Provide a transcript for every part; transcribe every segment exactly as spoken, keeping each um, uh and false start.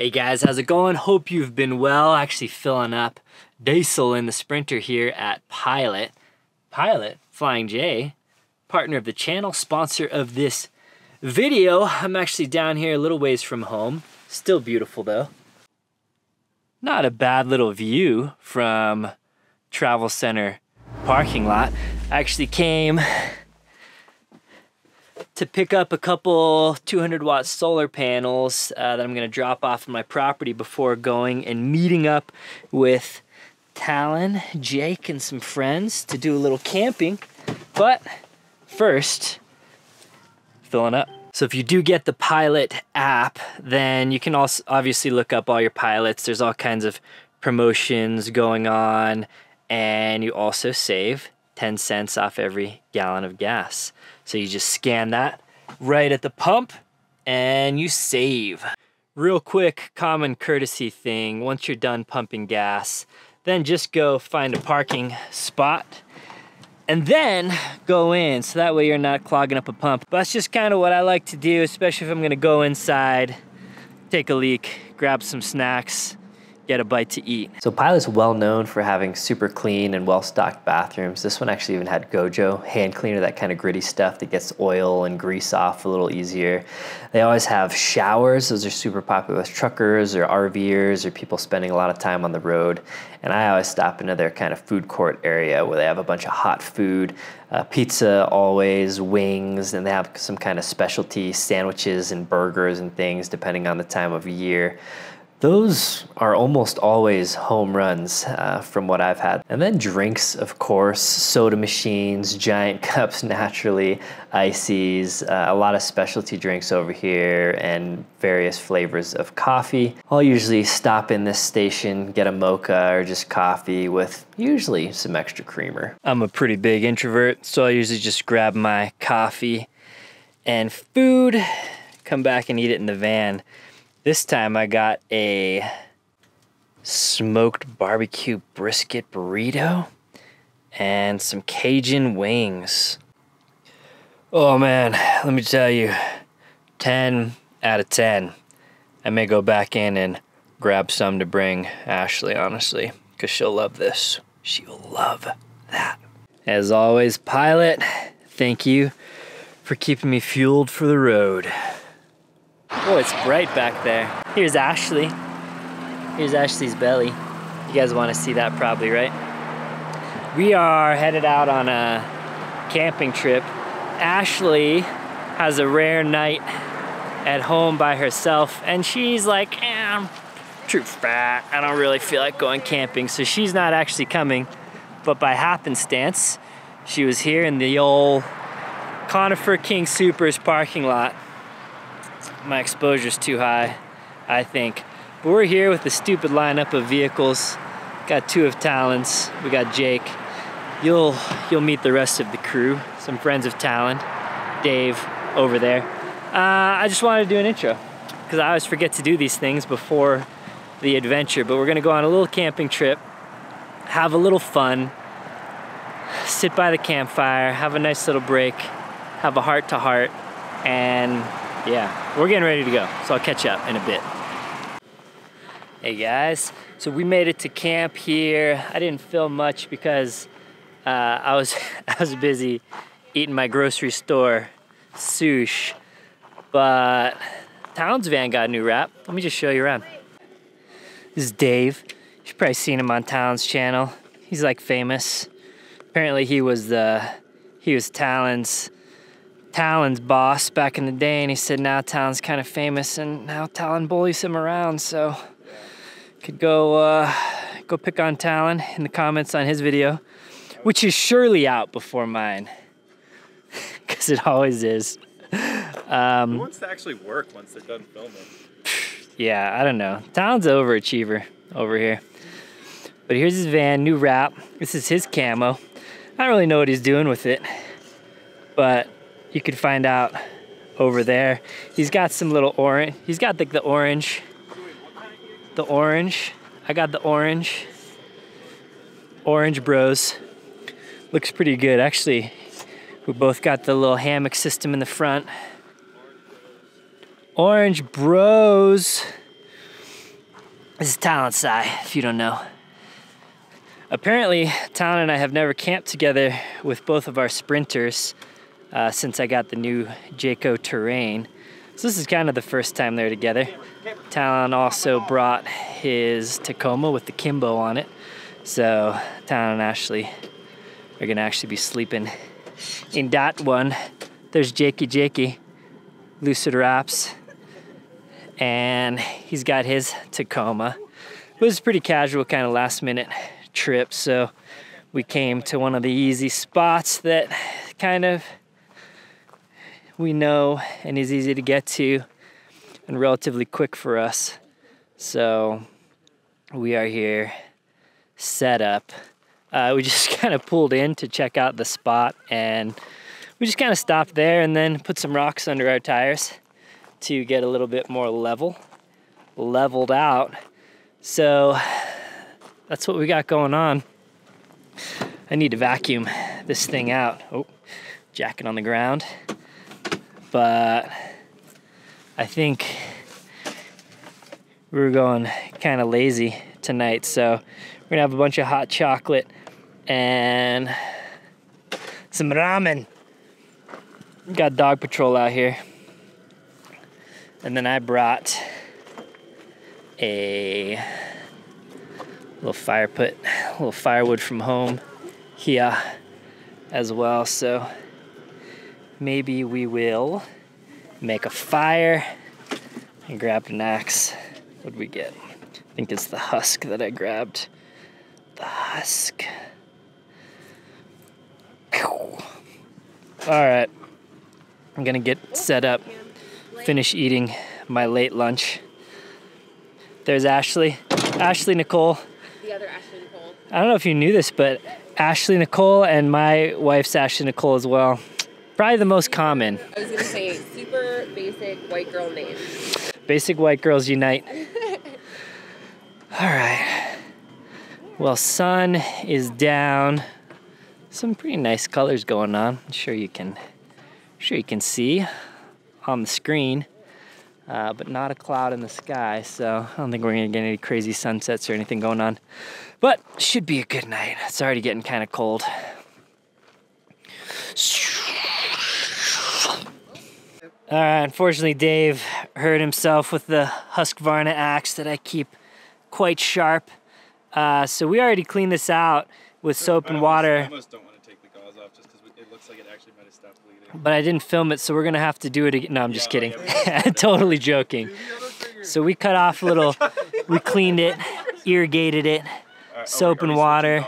Hey guys, how's it going? Hope you've been well. Actually filling up diesel in the Sprinter here at Pilot. Pilot Flying J, partner of the channel, sponsor of this video. I'm actually down here a little ways from home. Still beautiful though. Not a bad little view from Travel Center parking lot. I actually came to pick up a couple two hundred watt solar panels uh, that I'm gonna drop off on my property before going and meeting up with Talon, Jake, and some friends to do a little camping. But first, filling up. So if you do get the Pilot app, then you can also obviously look up all your Pilots. There's all kinds of promotions going on, and you also save ten cents off every gallon of gas. So you just scan that right at the pump and you save. Real quick common courtesy thing, once you're done pumping gas, then just go find a parking spot and then go in, so that way you're not clogging up a pump. But that's just kind of what I like to do, especially if I'm gonna go inside, take a leak, grab some snacks, get a bite to eat. So Pilot's well known for having super clean and well-stocked bathrooms. This one actually even had Gojo hand cleaner, that kind of gritty stuff that gets oil and grease off a little easier. They always have showers. Those are super popular with truckers or RVers or people spending a lot of time on the road. And I always stop into their kind of food court area where they have a bunch of hot food, uh, pizza always, wings, and they have some kind of specialty sandwiches and burgers and things depending on the time of year. Those are almost always home runs uh, from what I've had. And then drinks, of course, soda machines, giant cups naturally, ices, uh, a lot of specialty drinks over here, and various flavors of coffee. I'll usually stop in this station, get a mocha or just coffee with usually some extra creamer. I'm a pretty big introvert, so I usually just grab my coffee and food, come back and eat it in the van. This time I got a smoked barbecue brisket burrito and some Cajun wings. Oh man, let me tell you, ten out of ten. I may go back in and grab some to bring Ashley, honestly, because she'll love this. She'll love that. As always, Pilot, thank you for keeping me fueled for the road. Oh, it's bright back there. Here's Ashley. Here's Ashley's belly. You guys want to see that probably, right? We are headed out on a camping trip. Ashley has a rare night at home by herself, and she's like, eh, I'm too fat. I don't really feel like going camping. So she's not actually coming, but by happenstance, she was here in the old Conifer King Super's parking lot. My exposure's too high, I think. But we're here with the stupid lineup of vehicles. Got two of Talon's, we got Jake. You'll you'll meet the rest of the crew, some friends of Talon, Dave over there. Uh, I just wanted to do an intro, because I always forget to do these things before the adventure, but we're gonna go on a little camping trip, have a little fun, sit by the campfire, have a nice little break, have a heart-to-heart, and yeah, we're getting ready to go, so I'll catch up in a bit. Hey guys, so we made it to camp here. I didn't film much because uh, I was I was busy eating my grocery store sushi, but Talon's van got a new wrap. Let me just show you around. This is Dave. You've probably seen him on Talon's channel. He's like famous. Apparently he was the he was Talon's. Talon's boss back in the day, and he said now Talon's kind of famous, and now Talon bullies him around, so could go uh, go pick on Talon in the comments on his video, which is surely out before mine, because it always is. Um, Who wants to actually work once they're done filming? Yeah, I don't know. Talon's an overachiever over here. But here's his van, new wrap. This is his camo. I don't really know what he's doing with it, but you could find out over there. He's got some little orange. He's got like the, the orange. The orange. I got the orange. Orange bros. Looks pretty good. Actually, we both got the little hammock system in the front. Orange bros. This is Talon Si, if you don't know. Apparently, Talon and I have never camped together with both of our Sprinters uh, since I got the new Jayco Terrain. So this is kind of the first time they're together. Talon also brought his Tacoma with the Kimbo on it. So Talon and Ashley are gonna actually be sleeping in that one. There's Jakey Jakey, Lucid Wraps, and he's got his Tacoma. It was a pretty casual kind of last minute trip, so we came to one of the easy spots that kind of we know and is easy to get to and relatively quick for us. So we are here set up. Uh, we just kind of pulled in to check out the spot, and we just kind of stopped there and then put some rocks under our tires to get a little bit more level, leveled out. So that's what we got going on. I need to vacuum this thing out. Oh, jacket on the ground. But I think we were going kind of lazy tonight, so we're gonna have a bunch of hot chocolate and some ramen. Got dog patrol out here. And then I brought a little fire pit, a little firewood from home here as well. So maybe we will make a fire and grab an axe. What'd we get? I think it's the husk that I grabbed. The husk. All right. I'm gonna get set up, finish eating my late lunch. There's Ashley, Ashley Nicole. The other Ashley Nicole. I don't know if you knew this, but Ashley Nicole and my wife's Ashley Nicole as well. Probably the most common. I was gonna say super basic white girl name. Basic white girls unite. All right. Well, sun is down. Some pretty nice colors going on. I'm sure you can. Sure you can see on the screen, uh, but not a cloud in the sky, so I don't think we're gonna get any crazy sunsets or anything going on, but should be a good night. It's already getting kind of cold. All right, unfortunately Dave hurt himself with the Husqvarna axe that I keep quite sharp, uh, so we already cleaned this out with soap and water. I almost don't want to take the gauze off just because it looks like it actually might have stopped bleeding. But I didn't film it, so we're gonna have to do it again. No, I'm just yeah, kidding. Yeah, totally joking. So we cut off a little, we cleaned it, irrigated it, right, soap oh, and water,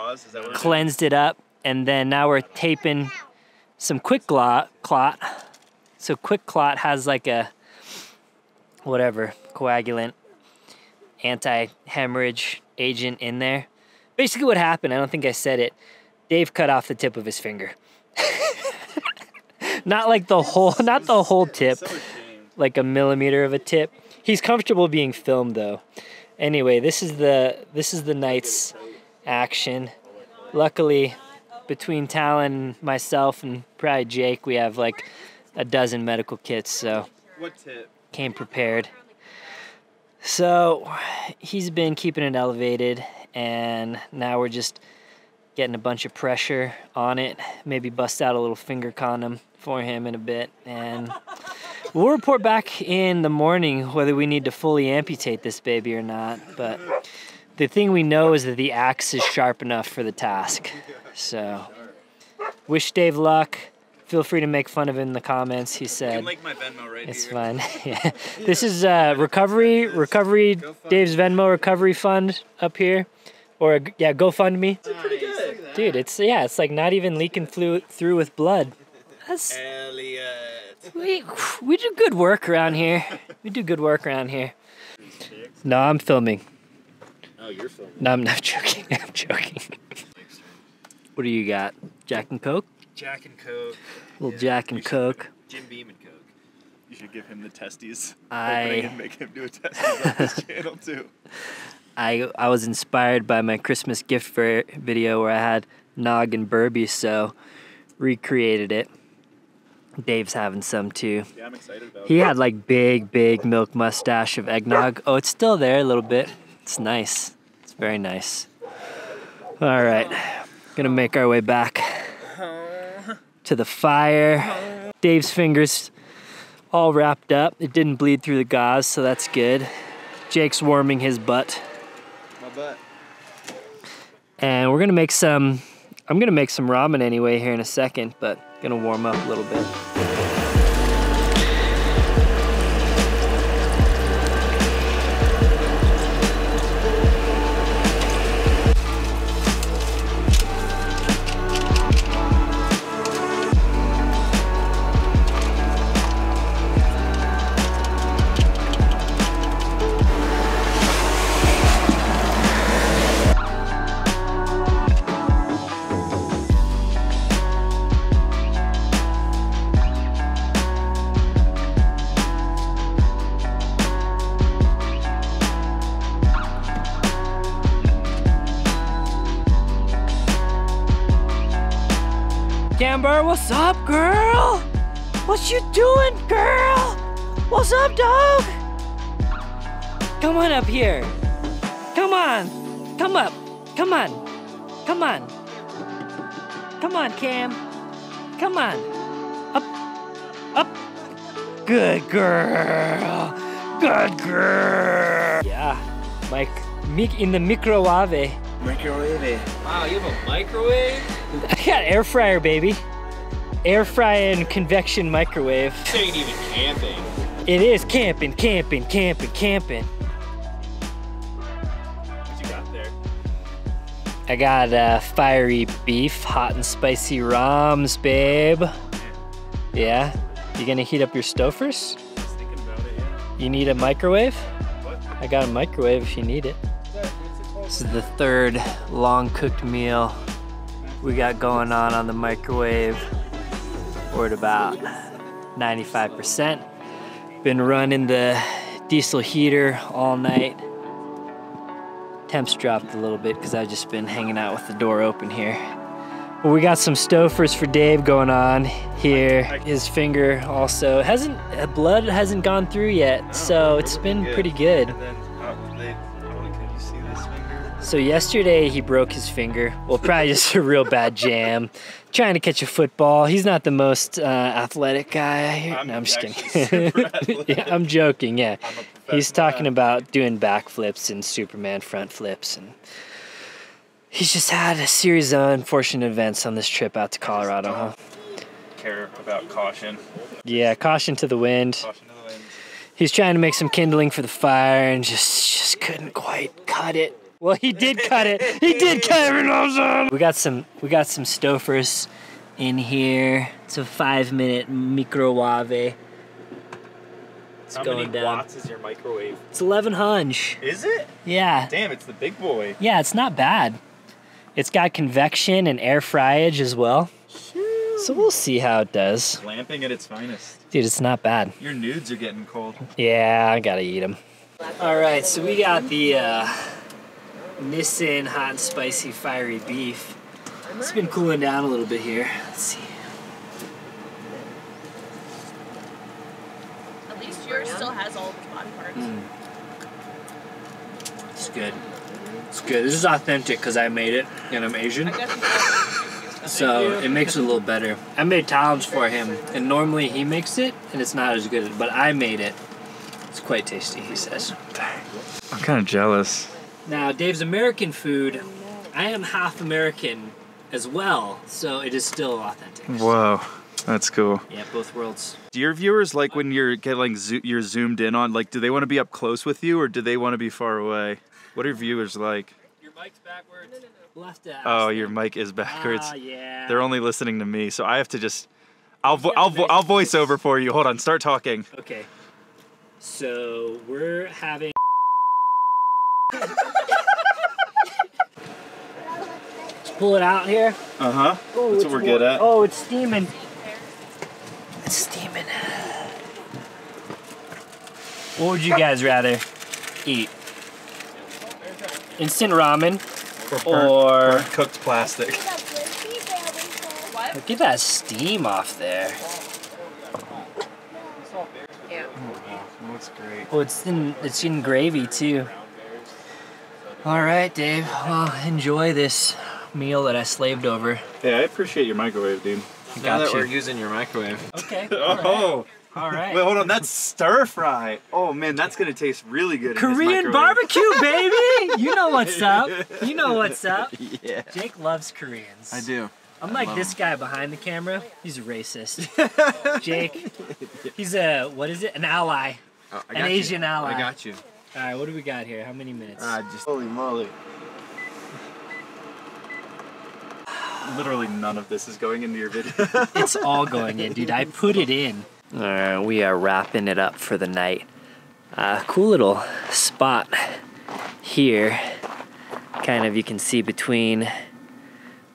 cleansed it up, and then now we're taping some quick clot. So quick clot has like a, whatever, coagulant, anti-hemorrhage agent in there. Basically what happened, I don't think I said it, Dave cut off the tip of his finger. Not like the whole, not the whole tip, like a millimeter of a tip. He's comfortable being filmed though. Anyway, this is the this is the night's action. Luckily, between Talon, myself, and probably Jake, we have like a dozen medical kits, so came prepared. So he's been keeping it elevated, and now we're just getting a bunch of pressure on it. Maybe bust out a little finger condom for him in a bit, and we'll report back in the morning whether we need to fully amputate this baby or not, but the thing we know is that the axe is sharp enough for the task. So wish Dave luck. Feel free to make fun of him in the comments. He said you can link my Venmo right it's here. Fun. Yeah. This is uh, recovery recovery Dave's Venmo recovery fund up here, or yeah, GoFundMe. Dude, it's yeah, it's like not even leaking flu through with blood. That's, Elliot. We we do good work around here. We do good work around here. No, I'm filming. Oh, you're filming. No, I'm not joking. I'm joking. What do you got? Jack and Coke? Jack and Coke. Little yeah. Jack and you Coke. Jim Beam and Coke. You should give him the testes. I, I can make him do a testes on this channel too. I I was inspired by my Christmas gift for video where I had Nog and Burby, so recreated it. Dave's having some too. Yeah, I'm excited about it. He had like big, big milk mustache of eggnog. Oh, it's still there a little bit. It's nice. It's very nice. All right, gonna make our way back to the fire. Dave's fingers all wrapped up. It didn't bleed through the gauze, so that's good. Jake's warming his butt. My butt. And we're gonna make some, I'm gonna make some ramen anyway here in a second, but gonna warm up a little bit. Amber, what's up, girl? What you doing, girl? What's up, dog? Come on up here. Come on. Come up. Come on. Come on. Come on, Cam. Come on. Up. Up. Good girl. Good girl. Yeah. Like in the microwave. Microwave. Wow, you have a microwave? I got air fryer, baby. Air frying convection microwave. This ain't even camping. It is camping, camping, camping, camping. What you got there? I got uh, fiery beef, hot and spicy rams, babe. Yeah. You gonna heat up your stove first? I was thinking about it, yeah. You need a microwave? What? I got a microwave if you need it. This is the third long cooked meal we got going on on the microwave. We're at about ninety-five percent. Been running the diesel heater all night. Temps dropped a little bit because I've just been hanging out with the door open here. Well, we got some Stouffer's for Dave going on here. His finger also hasn't, blood hasn't gone through yet, so it's been pretty good. So yesterday he broke his finger. Well, probably just a real bad jam. Trying to catch a football. He's not the most uh, athletic guy here. I'm no, I'm just kidding. Yeah, I'm joking, yeah. I'm he's talking guy. about doing backflips and Superman front flips. And he's just had a series of unfortunate events on this trip out to Colorado. Huh? Care about caution. Yeah, caution to the wind. Caution to the wind. He's trying to make some kindling for the fire and just, just couldn't quite cut it. Well, he did cut it. He did cut it. We got some, we got some Stouffer's in here. It's a five-minute microwave. It's How going many down. watts is your microwave? It's eleven hunch. Is it? Yeah. Damn, it's the big boy. Yeah, it's not bad. It's got convection and air fryage as well. So we'll see how it does. Glamping at its finest. Dude, it's not bad. Your nudes are getting cold. Yeah, I gotta eat them. All right, so we got the. Uh, Nissin hot and spicy fiery beef. It's been cooling down a little bit here. Let's see. At least yours still has all the bottom parts. Mm. It's good. It's good. This is authentic because I made it and I'm Asian. So it makes it a little better. I made Talon's for him and normally he makes it and it's not as good, but I made it. It's quite tasty, he says. I'm kind of jealous. Now, Dave's American food, I am half American as well, so it is still authentic. Whoa, that's cool. Yeah, both worlds. Do your viewers like when you're getting like, zo you're zoomed in on, like do they want to be up close with you or do they want to be far away? What are viewers like? Your mic's backwards. We'll have to ask oh, them. Your mic is backwards. Ah, yeah. They're only listening to me, so I have to just, I'll, vo I'll, vo I'll voice over for you. Hold on, start talking. Okay, so we're having... Pull it out here. Uh huh. Ooh, that's what we're good at. Oh, it's steaming. It's steaming. What would you guys rather eat? Instant ramen or, burnt, or... Burnt cooked plastic? Look at that steam off there. Yeah. Oh, it looks great. Oh, it's in it's in gravy too. All right, Dave. Well, enjoy this meal that I slaved over. Yeah, I appreciate your microwave, dude. I now that you. We're using your microwave. Okay. All right. Oh. All right. Wait, hold on. That's stir fry. Oh man, that's gonna taste really good. Korean in this barbecue, baby. You know what's up. You know what's up. Yeah. Jake loves Koreans. I do. I'm like this guy behind the camera. He's a racist. Jake, he's a, what is it? An ally. Oh, I got An you. Asian ally. I got you. All right, what do we got here? How many minutes? Uh, just holy moly. Literally none of this is going into your video. It's all going in, dude. I put it in. All right, we are wrapping it up for the night. Uh, cool little spot here. Kind of you can see between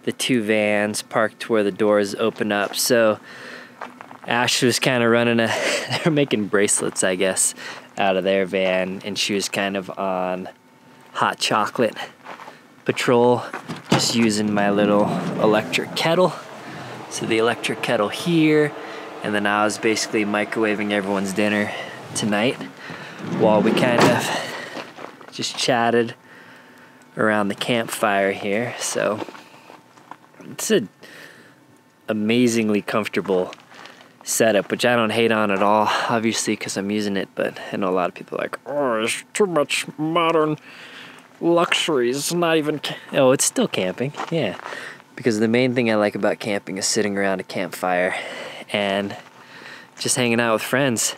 the two vans parked where the doors open up. So Ash was kind of running a, they're making bracelets, I guess, out of their van, and she was kind of on hot chocolate patrol, just using my little electric kettle. So the electric kettle here, and then I was basically microwaving everyone's dinner tonight while we kind of just chatted around the campfire here. So it's an amazingly comfortable setup, which I don't hate on at all, obviously, because I'm using it, but I know a lot of people are like, oh, there's too much modern luxuries, it's not even, oh, it's still camping, yeah. Because the main thing I like about camping is sitting around a campfire and just hanging out with friends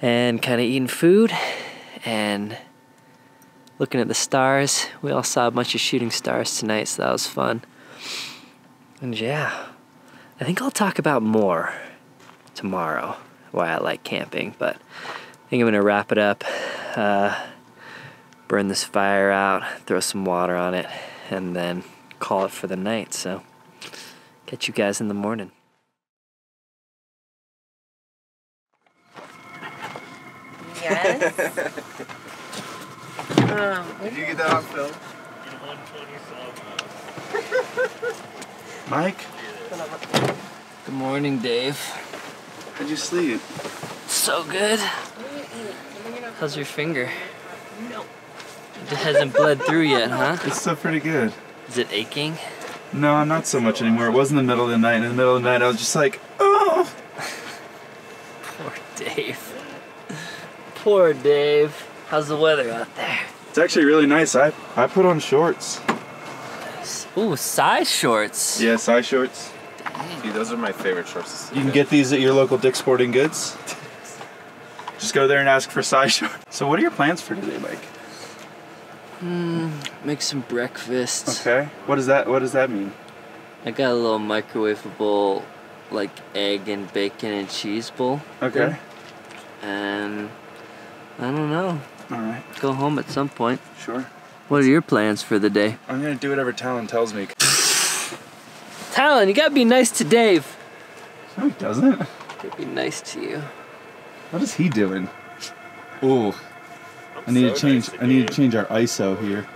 and kind of eating food and looking at the stars. We all saw a bunch of shooting stars tonight, so that was fun. And yeah, I think I'll talk about more tomorrow why I like camping, but I think I'm gonna wrap it up, uh, burn this fire out, throw some water on it, and then call it for the night. So catch you guys in the morning. Yes. um, Did you get that off film? Mike? Good morning, Dave. How'd you sleep? So good. How's your finger? No. It hasn't bled through yet, huh? It's still pretty good. Is it aching? No, not so much anymore. It was in the middle of the night. In the middle of the night, I was just like, oh! Poor Dave. Poor Dave. How's the weather out there? It's actually really nice. I, I put on shorts. Ooh, size shorts. Yeah, size shorts. Dude, those are my favorite shorts. You can get these at your local Dick's Sporting Goods. Just go there and ask for size shorts. So what are your plans for today, Mike? Hmm, make some breakfast. Okay. What does that, what does that mean? I got a little microwavable, like, egg and bacon and cheese bowl. Okay. Thing. And I don't know. All right. Go home at some point. Sure. What are your plans for the day? I'm gonna do whatever Talon tells me. Talon, you gotta be nice to Dave. No, he doesn't. He'll be nice to you. What is he doing? Ooh. I need to change. I need to change our I S O here.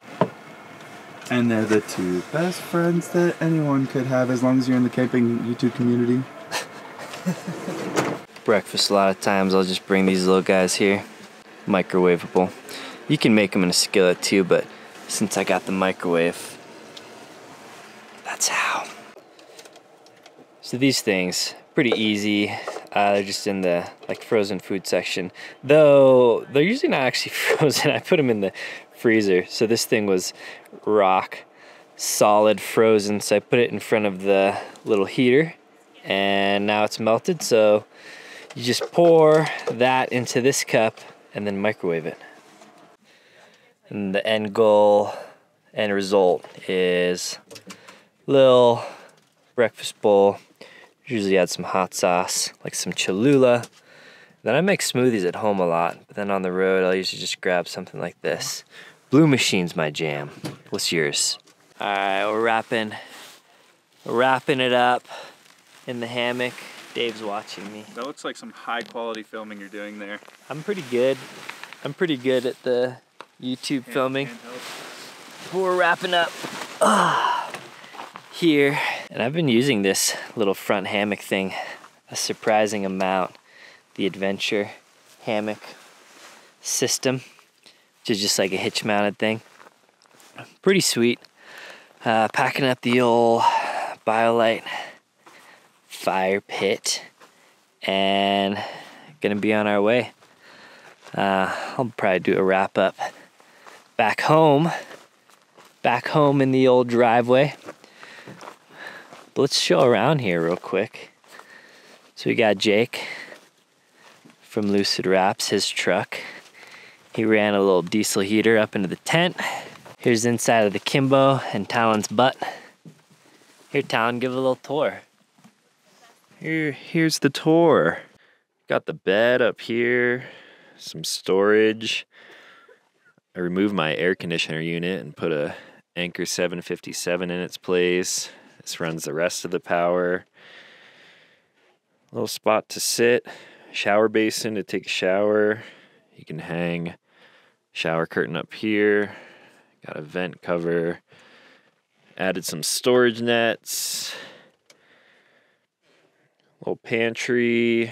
And they're the two best friends that anyone could have, as long as you're in the camping YouTube community. Breakfast. A lot of times, I'll just bring these little guys here, microwavable. You can make them in a skillet too, but since I got the microwave, that's how. So these things, pretty easy. Uh, they're just in the like frozen food section. Though, they're usually not actually frozen. I put them in the freezer. So this thing was rock solid frozen. So I put it in front of the little heater and now it's melted. So you just pour that into this cup and then microwave it. And the end goal, end result is little breakfast bowl. Usually add some hot sauce, like some Cholula. Then I make smoothies at home a lot, but then on the road, I'll usually just grab something like this. Blue Machine's my jam. What's yours? All right, we're wrapping, we're wrapping it up in the hammock. Dave's watching me. That looks like some high quality filming you're doing there. I'm pretty good. I'm pretty good at the YouTube hand, filming. Hand We're wrapping up uh, here. And I've been using this little front hammock thing a surprising amount. The Adventure hammock system, which is just like a hitch mounted thing. pretty sweet. Uh, packing up the old BioLite fire pit and gonna be on our way. Uh, I'll probably do a wrap up back home, back home in the old driveway. But let's show around here real quick. So we got Jake from Lucid Wraps, his truck. He ran a little diesel heater up into the tent. Here's the inside of the Kimbo and Talon's butt. Here, Talon, give a little tour. Here, here's the tour. Got the bed up here, some storage. I removed my air conditioner unit and put a Anchor seven fifty-seven in its place. This runs the rest of the power. Little spot to sit, shower basin to take a shower. You can hang shower curtain up here. Got a vent cover. Added some storage nets. Little pantry.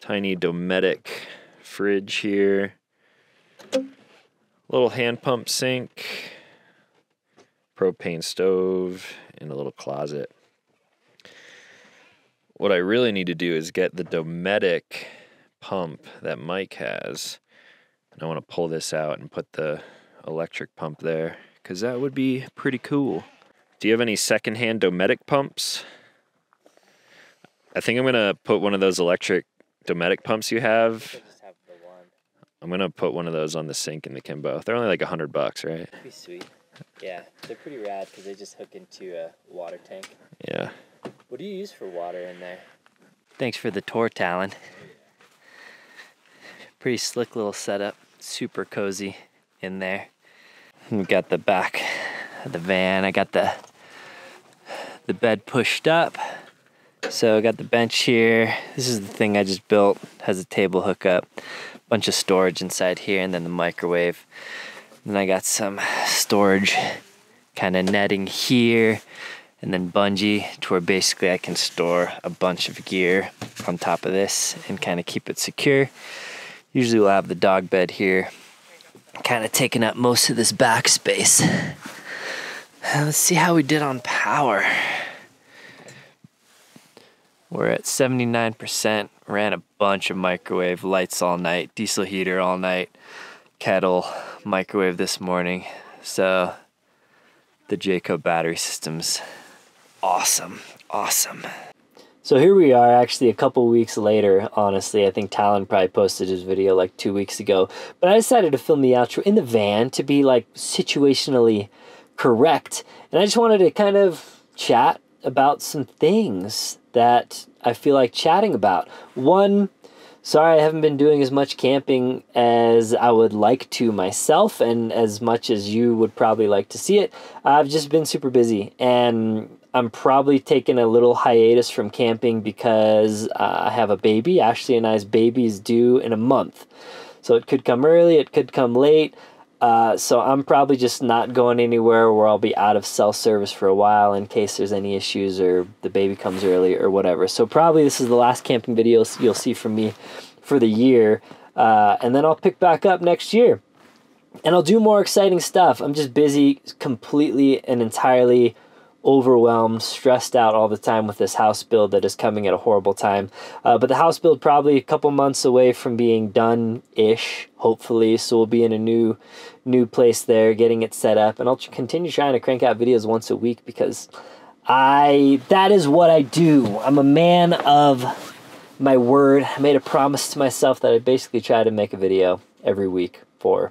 Tiny Dometic fridge here. Little hand pump sink. Propane stove and a little closet. What I really need to do is get the Dometic pump that Mike has, and I want to pull this out and put the electric pump there, because that would be pretty cool. Do you have any secondhand Dometic pumps? I think I'm gonna put one of those electric Dometic pumps you have. I just have the one. I'm gonna put one of those on the sink in the Kimbo. They're only like a hundred bucks, right? That'd be sweet. Yeah, they're pretty rad because they just hook into a water tank. Yeah. What do you use for water in there? Thanks for the tour, Talon. Pretty slick little setup, super cozy in there. We've got the back of the van. I got the the bed pushed up. So I got the bench here. This is the thing I just built. Has a table hookup, bunch of storage inside here, and then the microwave. And then I got some storage kind of netting here. And then bungee to where basically I can store a bunch of gear on top of this and kind of keep it secure. Usually we'll have the dog bed here, kind of taking up most of this back space. Let's see how we did on power. We're at seventy-nine percent, ran a bunch of microwave, lights all night, diesel heater all night, kettle, microwave this morning. So the Jayco battery system's awesome, awesome. So here we are, actually a couple weeks later, honestly. I think Talon probably posted his video like two weeks ago, but I decided to film the outro in the van to be like situationally correct. And I just wanted to kind of chat about some things that I feel like chatting about. One, sorry I haven't been doing as much camping as I would like to myself and as much as you would probably like to see it. I've just been super busy, and I'm probably taking a little hiatus from camping because uh, I have a baby. Ashley and I's baby's due in a month. So it could come early, it could come late. Uh, so I'm probably just not going anywhere where I'll be out of cell service for a while in case there's any issues or the baby comes early or whatever. So probably this is the last camping video you'll see from me for the year. Uh, and then I'll pick back up next year. And I'll do more exciting stuff. I'm just busy, completely and entirely overwhelmed, stressed out all the time with this house build that is coming at a horrible time. Uh, but the house build probably a couple months away from being done-ish, hopefully. So we'll be in a new new place there, getting it set up. And I'll continue trying to crank out videos once a week because I that is what I do. I'm a man of my word. I made a promise to myself that I basically try to make a video every week for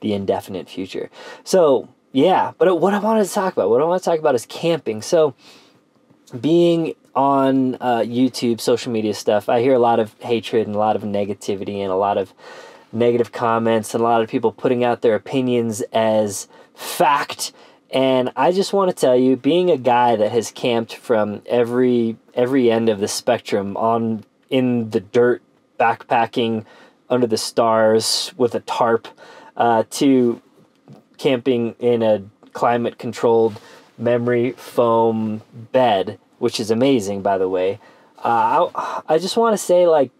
the indefinite future. So yeah, but what I wanted to talk about, what I want to talk about is camping. So being on uh, YouTube, social media stuff, I hear a lot of hatred and a lot of negativity and a lot of negative comments and a lot of people putting out their opinions as fact. And I just want to tell you, being a guy that has camped from every every end of the spectrum, on in the dirt, backpacking, under the stars with a tarp, uh, to camping in a climate controlled memory foam bed, which is amazing, by the way. Uh, I, I just want to say, like,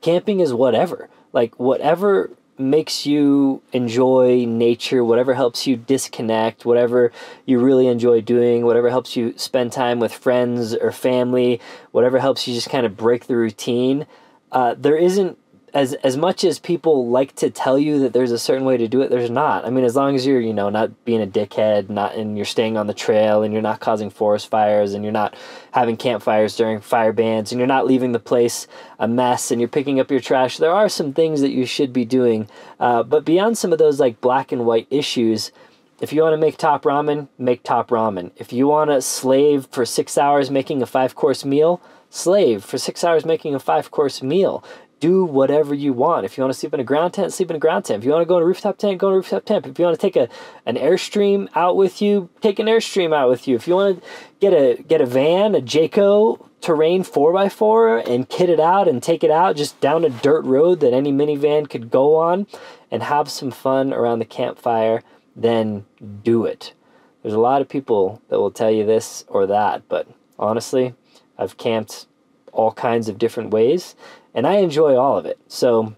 camping is whatever, like whatever makes you enjoy nature, whatever helps you disconnect, whatever you really enjoy doing, whatever helps you spend time with friends or family, whatever helps you just kind of break the routine. Uh, there isn't, as as much as people like to tell you that there's a certain way to do it, there's not. I mean, as long as you're, you know, not being a dickhead, not and you're staying on the trail, and you're not causing forest fires, and you're not having campfires during fire bans, and you're not leaving the place a mess, and you're picking up your trash, there are some things that you should be doing. Uh, but beyond some of those, like, black and white issues, if you want to make top ramen, make top ramen. If you want to slave for six hours making a five-course meal, slave for six hours making a five-course meal. Do whatever you want. If you want to sleep in a ground tent, sleep in a ground tent. If you want to go in a rooftop tent, go in a rooftop tent. If you want to take a an Airstream out with you, take an Airstream out with you. If you want to get a get a van, a Jayco Terrain four by four, and kit it out and take it out just down a dirt road that any minivan could go on and have some fun around the campfire, then do it. There's a lot of people that will tell you this or that, but honestly, I've camped all kinds of different ways, and I enjoy all of it. So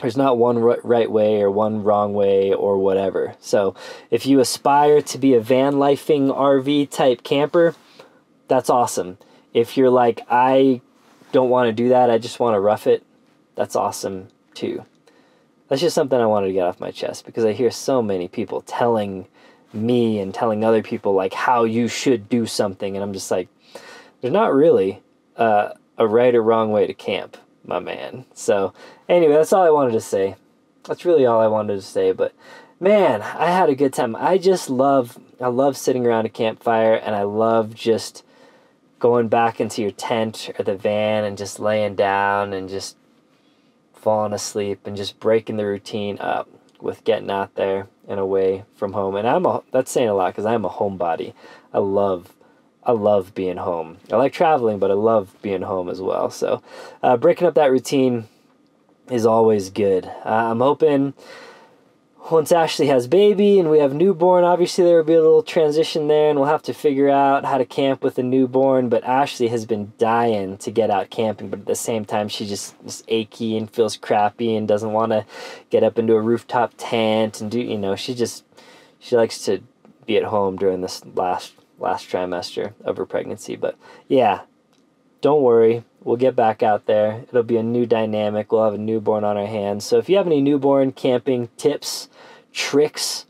there's not one right way or one wrong way or whatever. So if you aspire to be a van lifing R V type camper, that's awesome. If you're like, I don't want to do that, I just want to rough it, that's awesome too. That's just something I wanted to get off my chest, because I hear so many people telling me and telling other people like how you should do something, and I'm just like, there's not really uh, a right or wrong way to camp, my man. So anyway, that's all I wanted to say. That's really all I wanted to say, but man, I had a good time. I just love, I love sitting around a campfire, and I love just going back into your tent or the van and just laying down and just falling asleep and just breaking the routine up with getting out there and away from home. And I'm a, that's saying a lot, because I'm a homebody. I love I love being home. I like traveling, but I love being home as well. So uh, breaking up that routine is always good. Uh, I'm hoping once Ashley has baby and we have newborn, obviously there will be a little transition there, and we'll have to figure out how to camp with a newborn. But Ashley has been dying to get out camping, but at the same time, she just is achy and feels crappy and doesn't want to get up into a rooftop tent and do, you know, she just, she likes to be at home during this last last trimester of her pregnancy. But yeah, don't worry, we'll get back out there. It'll be a new dynamic. We'll have a newborn on our hands. So if you have any newborn camping tips, tricks,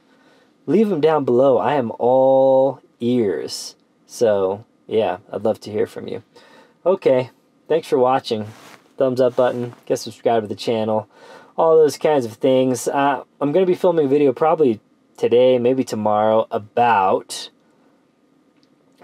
leave them down below. I am all ears. So yeah, I'd love to hear from you. Okay, thanks for watching. Thumbs up button, get subscribed to the channel, all those kinds of things. Uh, I'm going to be filming a video probably today, maybe tomorrow, about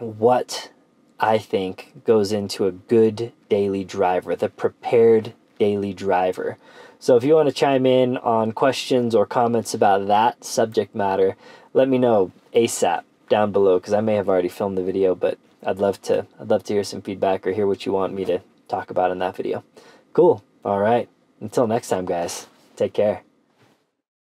what I think goes into a good daily driver, the prepared daily driver. So if you want to chime in on questions or comments about that subject matter, let me know ASAP down below, because I may have already filmed the video, but I'd love to I'd love to hear some feedback or hear what you want me to talk about in that video. Cool. All right. Until next time, guys. Take care.